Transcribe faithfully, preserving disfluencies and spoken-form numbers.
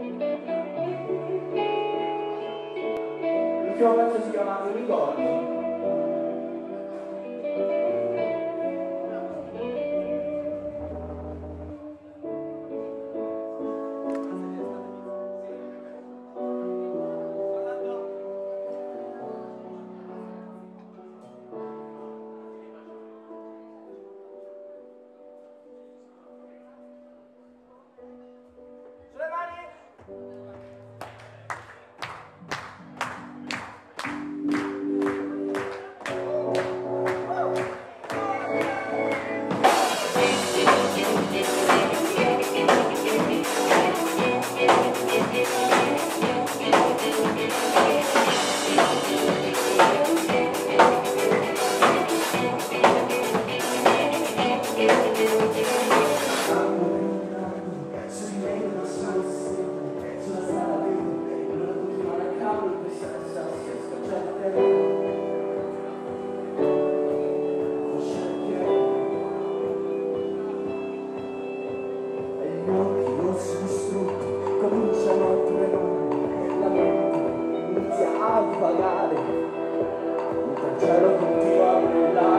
L'ultimo pezzo si chiama Unicorni. Vagare, il cielo continua a brillare.